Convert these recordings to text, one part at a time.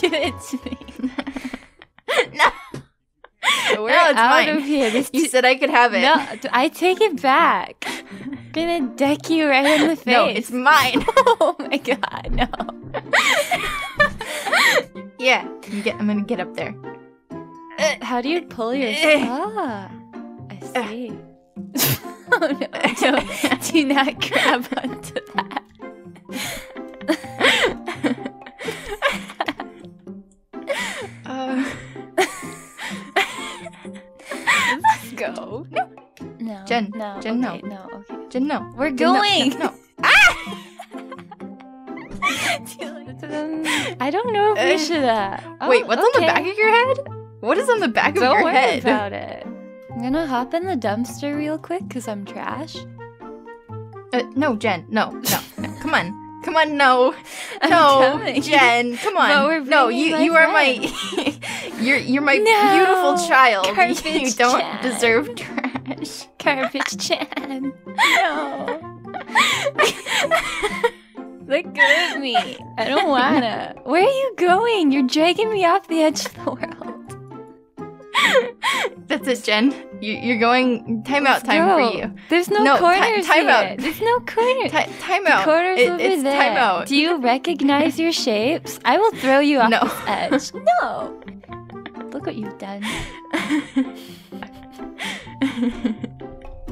do it to me. No. We're no, it's out mine. Of here. You said I could have it. No, I take it back. I'm gonna deck you right in the face. No, it's mine. Oh my god, no. Yeah, I'm gonna get up there. How do you pull your... Ah, I see. Oh no, do not grab onto that. Let's go. No. No. Jen. No. Jen, okay, no. No, okay. Jen, no. We're going. No. No. Ah! I don't know if we should. Wait, what's on the back of your head? What is on the back of your head? Don't worry about it. I'm gonna hop in the dumpster real quick because I'm trash. No, Jen. No, no, no. Come on. Come on, no, no, Jen, come on, no, you are my, you're my beautiful child. You don't deserve trash. Garbage Jen. No. Look at me. I don't wanna. Where are you going? You're dragging me off the edge of the world. That's it, Jen. You're going time out. Time for you. There's no corners time here. Out. There's no corners. Time out. The corners over there. Time out. Do you recognize your shapes? I will throw you off this edge. No. Look what you've done.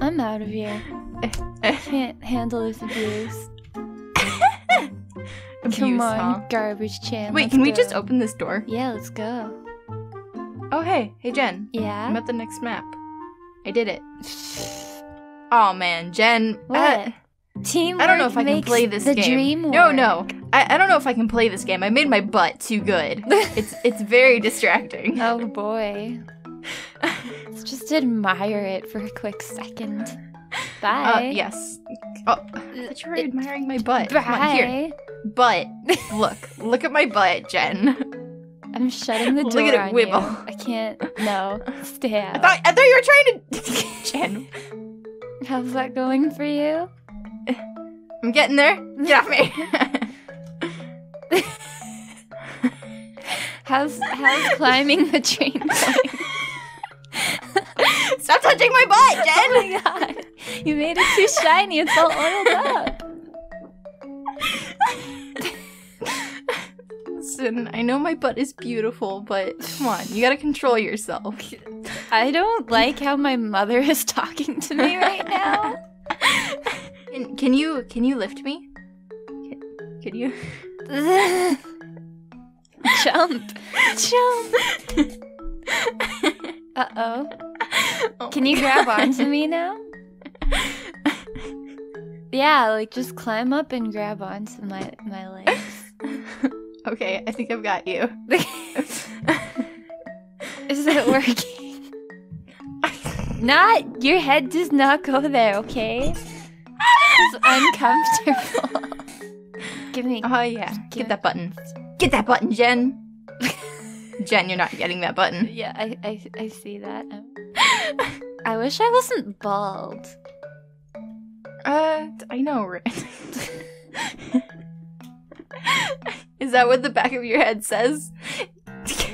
I'm out of here. I can't handle this abuse. Come on, garbage Jen. Wait, can we just open this door? Yeah, let's go. Oh hey, Jen. Yeah. I'm at the next map. I did it. Oh man, Jen. What? Teamwork. I don't know if I can play this game. Dream work. No, no. I don't know if I can play this game. I made my butt too good. It's very distracting. Oh boy. Let's just admire it for a quick second. Bye. Yes. Oh, I thought you were admiring my butt. Bye. Come on, here. Butt. Look at my butt, Jen. I'm shutting the door. Look at it wibble. You. I can't. No, stay out. I thought you were trying to. Jen, how's that going for you? I'm getting there. Get off me. How's climbing the train going? Stop touching my butt, Jen. Oh my god, you made it too shiny. It's all oiled up. Listen, I know my butt is beautiful, but come on, you gotta control yourself. I don't like how my mother is talking to me right now. Can you lift me? Can you? Jump! Jump! Uh-oh. Oh, can you grab onto me now? Yeah, like just climb up and grab onto my legs. Okay, I think I've got you. Is it working? Your head does not go there, okay? It's uncomfortable. Give me. Oh yeah, get that button. Get that button, Jen. Jen, you're not getting that button. Yeah, I see that. I wish I wasn't bald. I know, right? Is that what the back of your head says?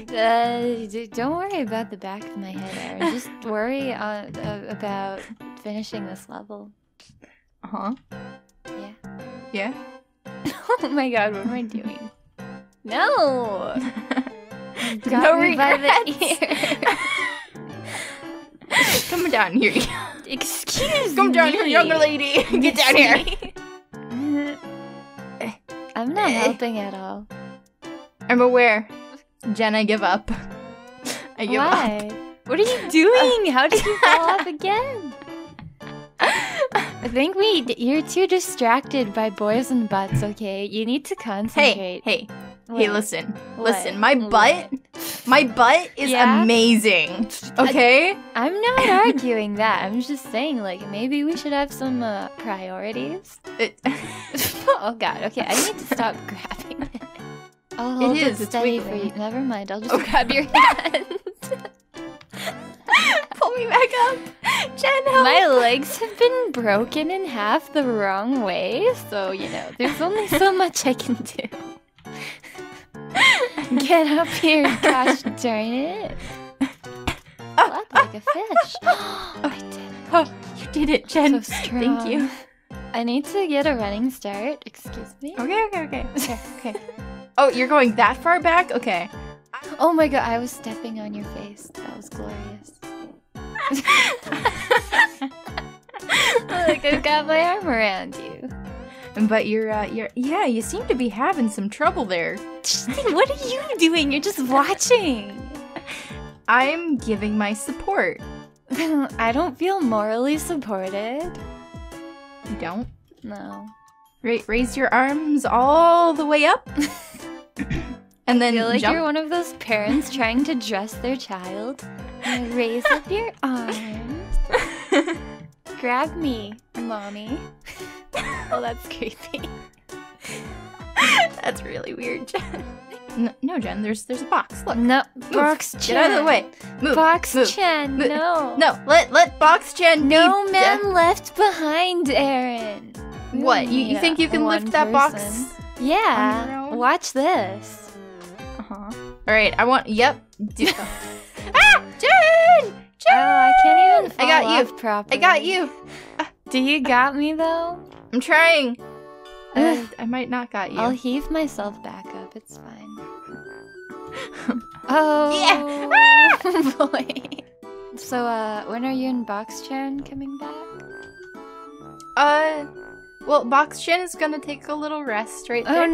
Don't worry about the back of my head, Ari. Just worry about finishing this level. Uh-huh. Yeah. Yeah? Oh my god, what am I doing? No! No regrets! By the ear. Come down here. Excuse me! Come down here, younger lady! Get down here! I'm not helping at all. I'm aware. Jen, I give up. I give up. What are you doing? How did you fall off again? I think you're too distracted by boys and butts, okay? You need to concentrate. Hey, what? Hey, listen. What? Listen, my butt is amazing, okay? I'm not arguing that. I'm just saying, like, maybe we should have some priorities. Oh god, okay, I need to stop grabbing it. I'll hold it steady for you. Never mind, I'll just grab your hand. Pull me back up. Jen, help. My legs have been broken in half the wrong way, so, you know, there's only so much I can do. Get up here, gosh darn it. Look like a fish. I did it. Oh, you did it, Jen. So strong. Thank you. I need to get a running start. Excuse me. Okay. Oh, you're going that far back? Okay. Oh my god, I was stepping on your face. That was glorious. Like I've got my arm around you. But you're you seem to be having some trouble there. What are you doing? You're just watching. I'm giving my support. I don't feel morally supported. You don't? No. Raise your arms all the way up. And then I feel like jump. You're one of those parents trying to dress their child. Raise up your arms. Grab me, mommy. Oh, that's creepy. That's really weird, Jen. No, Jen. There's a box. Look. No, move. Box Jen. Get out of the way. Move. Box move. Chen. Move. No. No. Let Box Chen. No be man left behind, Arin. What? You think you can lift that person. Box? Yeah. Watch this. All right. I want. Yep. Ah, Jen. Jen. Oh, I can't even. I got you. Properly. I got you. Do you got me though? I'm trying. I might not got you. I'll heave myself back up. It's fine. Oh. Yeah. Ah! Boy. So, when are you and Box Chen coming back? Well, Box Chen is gonna take a little rest right there. Oh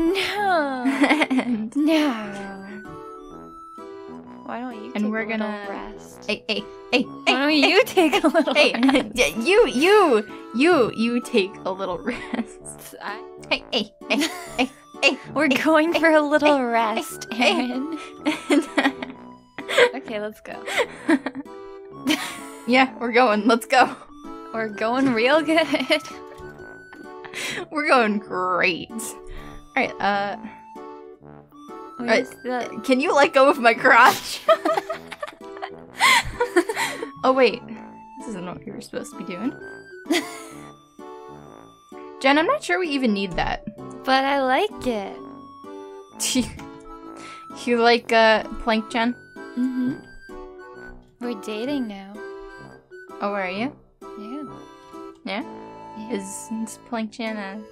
no. Why don't you take a little rest? Hey. Why don't you take a little rest? You take a little rest. Hey. We're going for a little rest, Arin. Okay, let's go. Yeah, we're going. Let's go. We're going real good. We're going great. All right, can you let go of my crotch? Oh wait, this isn't what you were supposed to be doing. Jen, I'm not sure we even need that. But I like it. You like Plank Jen? Mm-hmm. We're dating now. Oh, are you? Yeah? Is Plank Jen a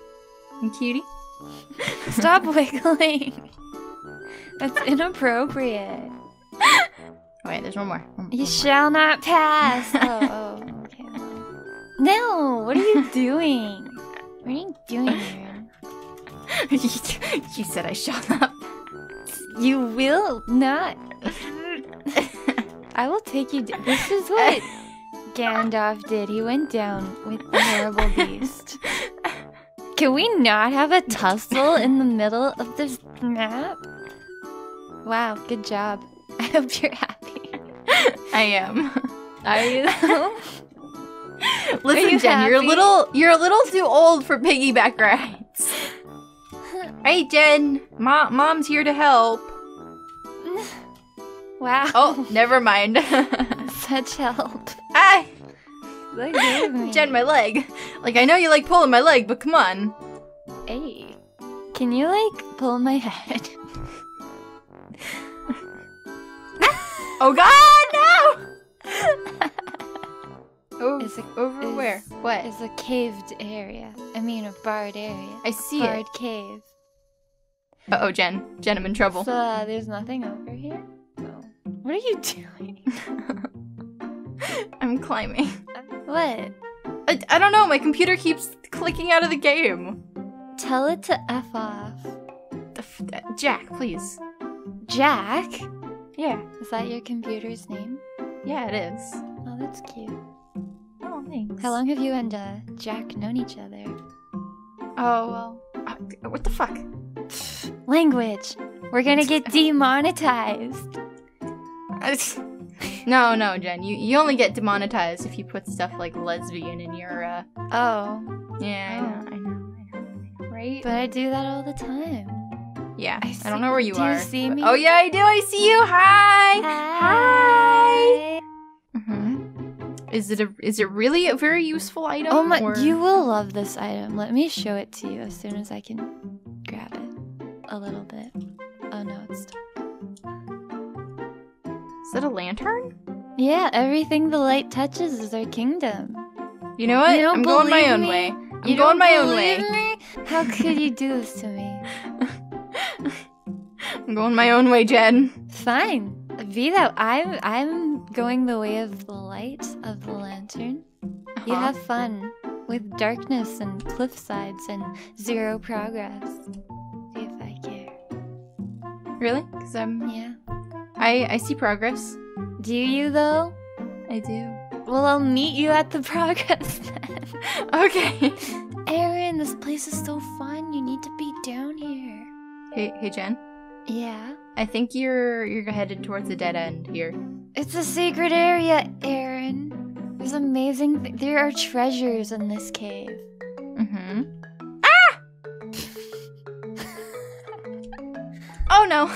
cutie? Stop wiggling. That's inappropriate. Wait, there's one more. You shall not pass. Oh, okay. No, what are you doing? What are you doing here? You said I shall not. You will not. I will take you down. This is what Gandalf did. He went down with the horrible beast. Can we not have a tussle in the middle of this map? Wow, good job. I hope you're happy. I am. Are you though? Listen, Jen, happy? you're a little too old for piggyback rides. Hey, Jen, mom's here to help. Wow. Oh, never mind. Such help. Ah! Jen, my leg. Like, I know you like pulling my leg, but come on. Hey, can you like pull my head? Oh god, no! Over where? What? It's a caved area. I mean, a barred area. I see it. Barred cave. Uh-oh, Jen. Jen, I'm in trouble. So, there's nothing over here? No. What are you doing? I'm climbing. What? I don't know, my computer keeps clicking out of the game. Tell it to F off. Jack, please. Jack? Yeah. Is that your computer's name? Yeah, it is. Oh, that's cute. Oh, thanks. How long have you and Jack known each other? Oh, well... what the fuck? Language! We're gonna get demonetized! No, Jen. You only get demonetized if you put stuff like lesbian in your, Oh. Yeah, I know. Right? But I do that all the time. Yeah, I don't know where you are. Do you see me? Oh yeah, I do. I see you. Hi. Mm-hmm. Is it really a very useful item? Oh my! Or... You will love this item. Let me show it to you as soon as I can grab it a little bit. Oh no, it's stuck. Is it a lantern? Yeah, everything the light touches is our kingdom. You know what? I'm going my own way. I'm going my own way. How could you do this to me? I'm going my own way, Jen. Fine. Vito, I'm going the way of the light of the lantern. Uh-huh. You have fun with darkness and cliff sides and zero progress. If I care. Really? 'Cause I'm yeah. I see progress. Do you though? I do. Well, I'll meet you at the progress then. Okay. Arin, this place is so fun. You need to be down here. Hey Jen. Yeah. I think you're headed towards the dead end here. It's a sacred area, Arin. There's amazing there are treasures in this cave. Mm-hmm. Ah! Oh no.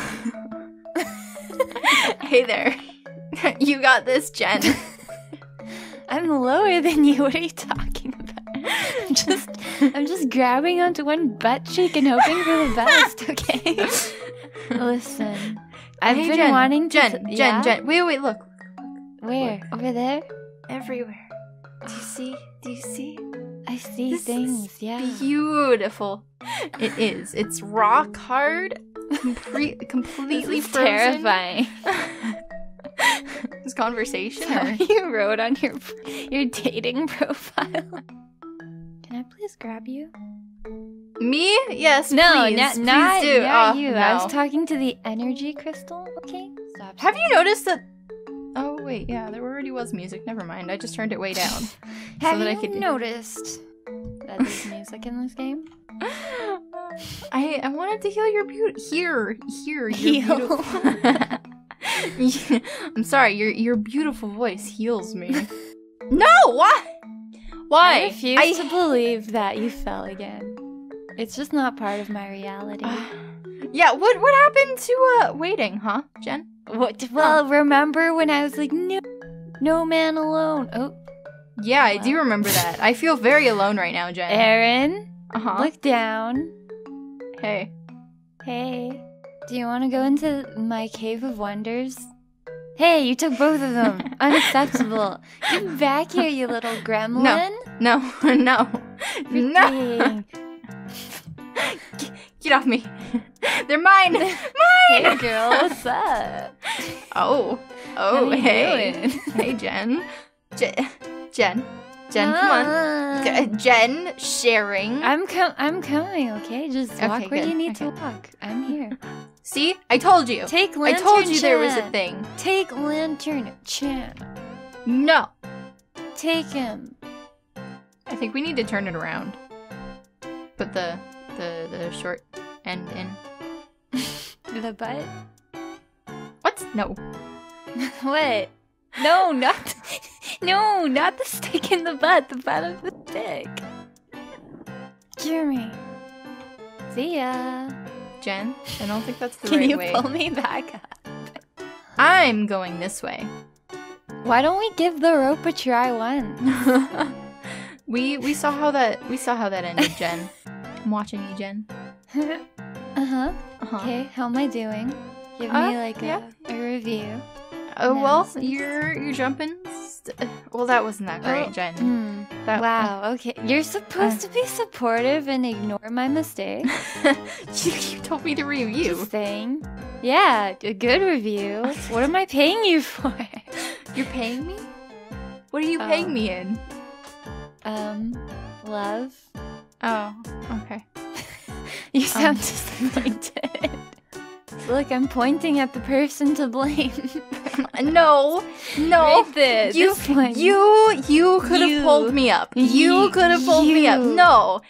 Hey there. You got this, Jen. I'm lower than you. What are you talking about? I'm just grabbing onto one butt cheek and hoping for the best, okay? Listen, I've been Jen, wanting to- Jen, wait, look. Where? Look. Over there? Everywhere. Do you see? Do you see? I see this things, yeah. Beautiful. It is. It's rock hard, completely frozen. Terrifying. This conversation you wrote on your dating profile. Can I please grab you? Me? Yes, please. Not do. Not you. No. I was talking to the energy crystal. Okay. Stop. Have you noticed that? Oh wait, yeah, there already was music. Never mind. I just turned it way down. Have you noticed that there's music in this game? I wanted to heal your beauty. Your beautiful. I'm sorry, your beautiful voice heals me. No! Why? I refuse to believe that you fell again. It's just not part of my reality. Yeah, what happened to waiting, huh, Jen? Well, remember when I was like, no man alone. Oh. Yeah, I do remember that. I feel very alone right now, Jen. Arin, look down. Hey. Hey. Do you want to go into my cave of wonders? Hey, you took both of them. Unacceptable. Get back here, you little gremlin. No. Get off me. They're mine. Hey, girl, what's up? Oh, hey. Hey, Jen. Jen, come on. Jen, sharing. I'm coming, okay? Just walk where you need to walk. I'm here. See? I told you. Take lantern, I told you there was a thing. Take lantern, Jen. No. Take him. I think we need to turn it around. Put the short end in. The butt? What? No. What? No, not... No, not the stick in the butt of the stick. Jeremy. See ya. Jen, I don't think that's the right way. Can you pull me back up? I'm going this way. Why don't we give the rope a try once? we saw how that ended, Jen. I'm watching you, Jen. Okay, how am I doing? Give me like a review. Oh, well, you're jumping. Well, that wasn't that great, Jen. Wow, okay. You're supposed to be supportive and ignore my mistake. You told me to review. Just saying. Yeah, a good review. What am I paying you for? You're paying me? What are you paying me in? Love. Oh, okay. You sound disappointed. Look, I'm pointing at the person to blame. No. Right there, you could have pulled me up. You could have pulled me up. No,